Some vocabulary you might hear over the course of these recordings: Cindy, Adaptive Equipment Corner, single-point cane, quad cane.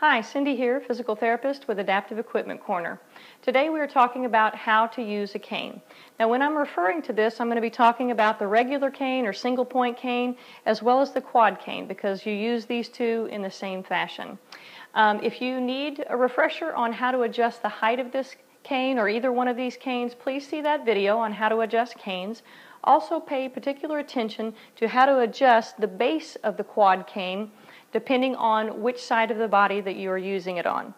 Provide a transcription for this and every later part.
Hi, Cindy here, physical therapist with Adaptive Equipment Corner. Today we are talking about how to use a cane. Now when I'm referring to this, I'm going to be talking about the regular cane or single point cane as well as the quad cane, because you use these two in the same fashion. If you need a refresher on how to adjust the height of this cane or either one of these canes, please see that video on how to adjust canes. Also pay particular attention to how to adjust the base of the quad cane depending on which side of the body that you are using it on.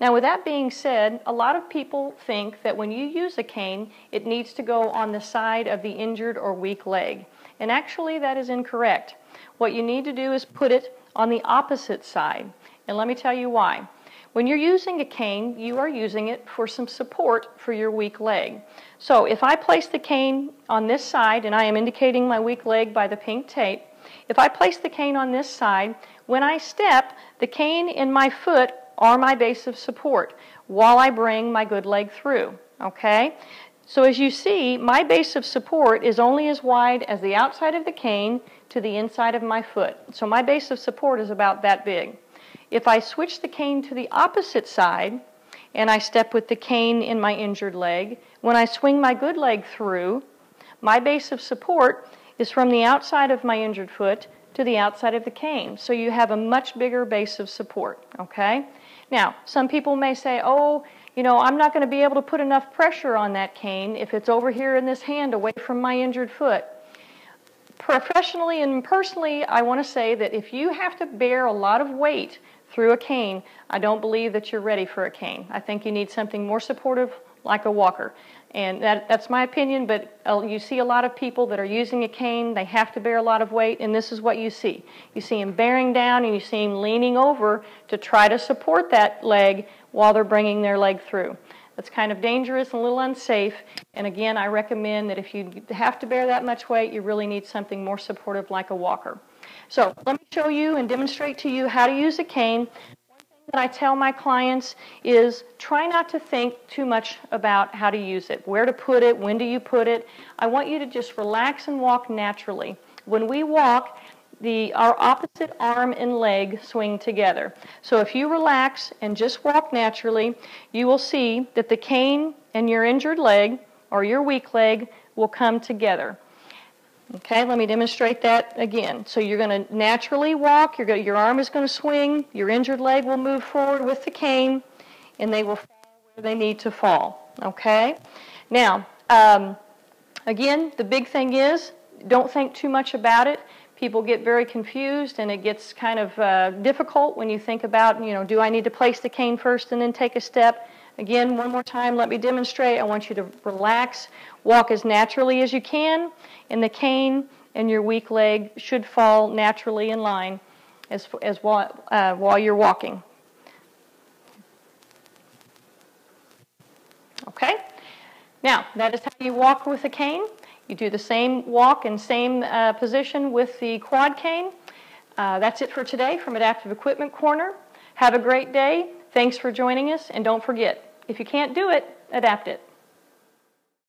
Now with that being said, a lot of people think that when you use a cane, it needs to go on the side of the injured or weak leg. And actually that is incorrect. What you need to do is put it on the opposite side. And let me tell you why. When you're using a cane, you are using it for some support for your weak leg. So if I place the cane on this side, and I am indicating my weak leg by the pink tape, if I place the cane on this side, when I step, the cane and my foot are my base of support while I bring my good leg through, okay? So as you see, my base of support is only as wide as the outside of the cane to the inside of my foot. So my base of support is about that big. If I switch the cane to the opposite side and I step with the cane in my injured leg, when I swing my good leg through, my base of support is from the outside of my injured foot to the outside of the cane. So you have a much bigger base of support, okay? Now, some people may say, oh, you know, I'm not going to be able to put enough pressure on that cane if it's over here in this hand away from my injured foot. Professionally and personally, I want to say that if you have to bear a lot of weight through a cane, I don't believe that you're ready for a cane. I think you need something more supportive, like a walker. And that's my opinion, but you see a lot of people that are using a cane, they have to bear a lot of weight, and this is what you see. You see them bearing down and you see them leaning over to try to support that leg while they're bringing their leg through. That's kind of dangerous and a little unsafe, and again, I recommend that if you have to bear that much weight, you really need something more supportive like a walker. So let me show you and demonstrate to you how to use a cane. That I tell my clients is try not to think too much about how to use it, where to put it, when do you put it. I want you to just relax and walk naturally. When we walk, our opposite arm and leg swing together. So if you relax and just walk naturally, you will see that the cane and your injured leg or your weak leg will come together. Okay, let me demonstrate that again. So you're going to naturally walk, your arm is going to swing, your injured leg will move forward with the cane, and they will fall where they need to fall. Okay? Now, again, the big thing is, don't think too much about it. People get very confused, and it gets kind of difficult when you think about, you know, do I need to place the cane first and then take a step? Again, one more time, let me demonstrate. I want you to relax, walk as naturally as you can, and the cane and your weak leg should fall naturally in line while you're walking. Okay, now that is how you walk with a cane. You do the same walk and same position with the quad cane. That's it for today from Adaptive Equipment Corner. Have a great day. Thanks for joining us, and don't forget, if you can't do it, adapt it.